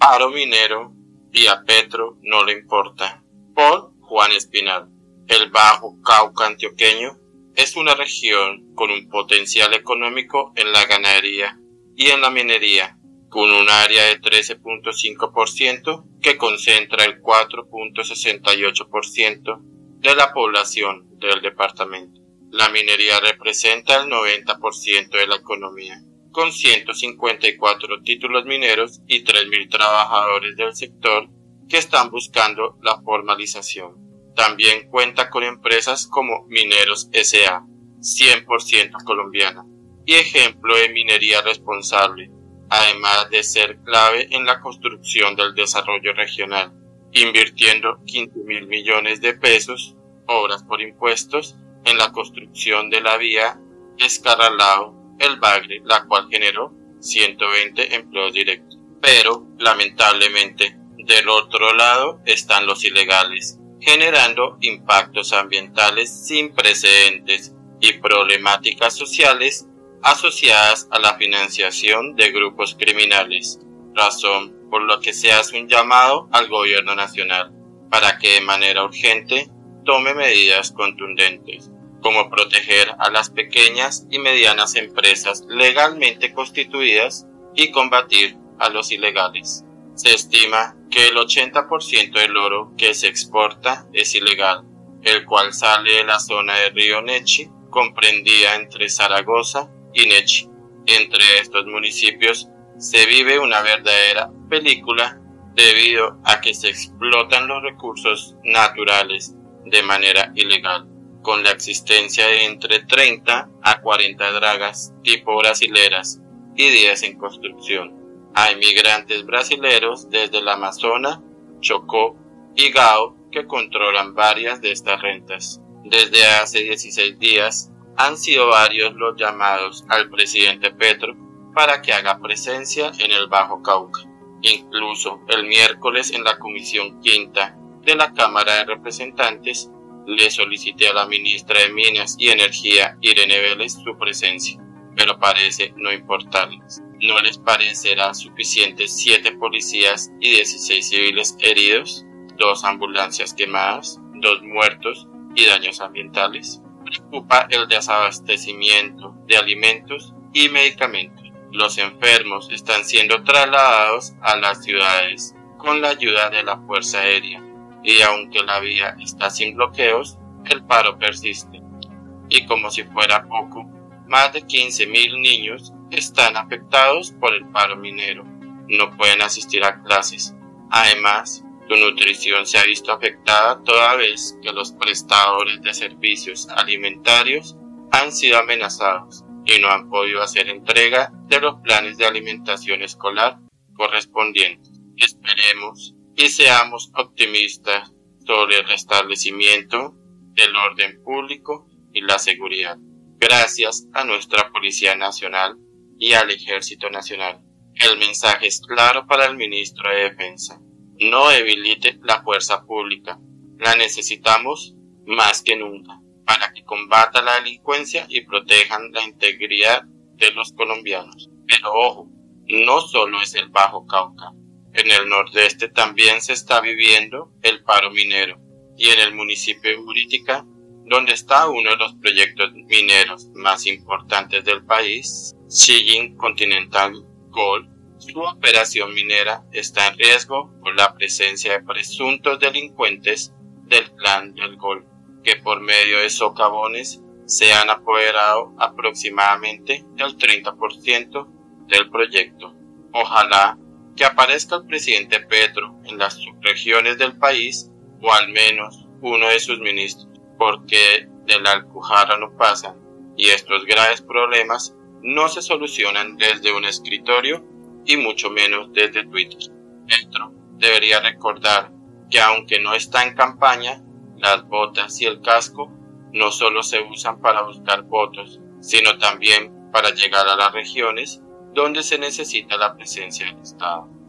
Paro Minero y a Petro no le importa. Por Juan Espinal. El Bajo Cauca antioqueño es una región con un potencial económico en la ganadería y en la minería, con un área de 13.5% que concentra el 4.68% de la población del departamento. La minería representa el 90% de la economía, con 154 títulos mineros y 3.000 trabajadores del sector que están buscando la formalización. También cuenta con empresas como Mineros S.A., 100% colombiana, y ejemplo de minería responsable, además de ser clave en la construcción del desarrollo regional, invirtiendo 15.000 millones de pesos, obras por impuestos, en la construcción de la vía Escarralado-El Bagre, la cual generó 120 empleos directos. Pero, lamentablemente, del otro lado están los ilegales, generando impactos ambientales sin precedentes y problemáticas sociales asociadas a la financiación de grupos criminales, razón por la que se hace un llamado al gobierno nacional para que de manera urgente tome medidas contundentes, como proteger a las pequeñas y medianas empresas legalmente constituidas y combatir a los ilegales. Se estima que el 80% del oro que se exporta es ilegal, el cual sale de la zona de Río Nechi, comprendida entre Zaragoza y Nechi. Entre estos municipios se vive una verdadera película debido a que se explotan los recursos naturales de manera ilegal, con la existencia de entre 30 a 40 dragas tipo brasileras y 10 en construcción. Hay migrantes brasileros desde el Amazonas, Chocó y Gao que controlan varias de estas rentas. Desde hace 16 días han sido varios los llamados al presidente Petro para que haga presencia en el Bajo Cauca. Incluso el miércoles en la Comisión Quinta de la Cámara de Representantes le solicité a la ministra de Minas y Energía, Irene Vélez, su presencia, pero parece no importarles. ¿No les parecerá suficiente 7 policías y 16 civiles heridos, 2 ambulancias quemadas, 2 muertos y daños ambientales? Preocupa el desabastecimiento de alimentos y medicamentos. Los enfermos están siendo trasladados a las ciudades con la ayuda de la Fuerza Aérea, y aunque la vía está sin bloqueos, el paro persiste. Y como si fuera poco, más de 15.000 niños están afectados por el paro minero. No pueden asistir a clases. Además, su nutrición se ha visto afectada toda vez que los prestadores de servicios alimentarios han sido amenazados y no han podido hacer entrega de los planes de alimentación escolar correspondientes. Esperemos y seamos optimistas sobre el restablecimiento del orden público y la seguridad, gracias a nuestra Policía Nacional y al Ejército Nacional. El mensaje es claro para el Ministro de Defensa. No debilite la fuerza pública, la necesitamos más que nunca para que combata la delincuencia y protejan la integridad de los colombianos. Pero ojo, no solo es el Bajo Cauca, en el nordeste también se está viviendo el paro minero y en el municipio de Buriticá, donde está uno de los proyectos mineros más importantes del país, Zijin Continental Gold, su operación minera está en riesgo por la presencia de presuntos delincuentes del Clan del Golfo, que por medio de socavones se han apoderado aproximadamente del 30% del proyecto. Ojalá que aparezca el presidente Petro en las subregiones del país o al menos uno de sus ministros, porque de la Alcujara no pasan y estos graves problemas no se solucionan desde un escritorio y mucho menos desde Twitter. Petro debería recordar que aunque no está en campaña, las botas y el casco no solo se usan para buscar votos, sino también para llegar a las regiones donde se necesita la presencia del Estado.